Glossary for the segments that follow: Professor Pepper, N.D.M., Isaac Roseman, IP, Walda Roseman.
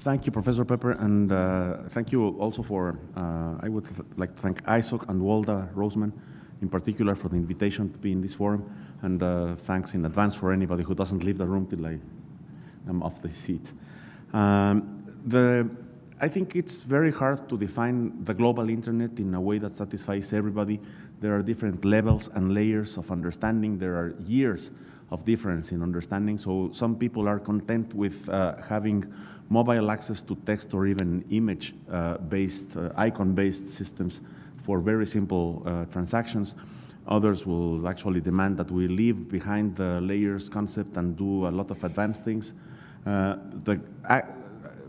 Thank you, Professor Pepper, and thank you also for, I would like to thank Isaac and Walda Roseman in particular for the invitation to be in this forum, and thanks in advance for anybody who doesn't leave the room till I am off the seat. I think it's very hard to define the global internet in a way that satisfies everybody. There are different levels and layers of understanding. There are years of difference in understanding. So some people are content with having mobile access to text or even image-based, icon-based systems for very simple transactions. Others will actually demand that we leave behind the layers concept and do a lot of advanced things.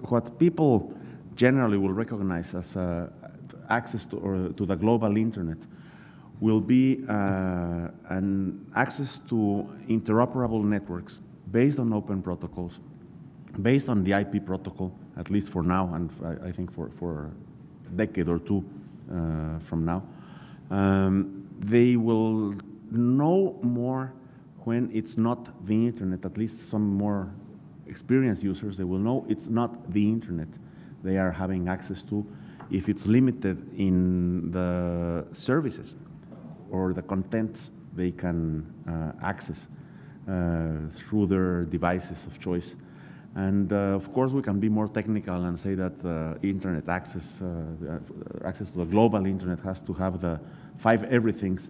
What people generally will recognize as access to, or to the global internet will be an access to interoperable networks based on open protocols, based on the IP protocol, at least for now, and I think for a decade or two from now. They will know more when it's not the internet, at least some more experienced users, they will know it's not the internet they are having access to if it's limited in the services or the contents they can access through their devices of choice. And of course, we can be more technical and say that internet access, access to the global internet has to have the 5 everythings,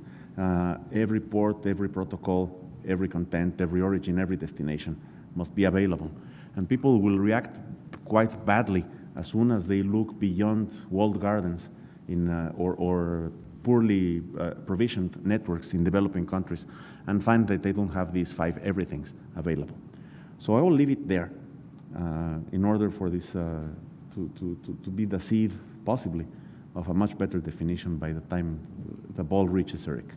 every port, every protocol, every content, every origin, every destination must be available. And people will react quite badly as soon as they look beyond walled gardens in, or poorly provisioned networks in developing countries and find that they don't have these 5 everythings available. So I will leave it there in order for this to be the seed, possibly, of a much better definition by the time the ball reaches Eric.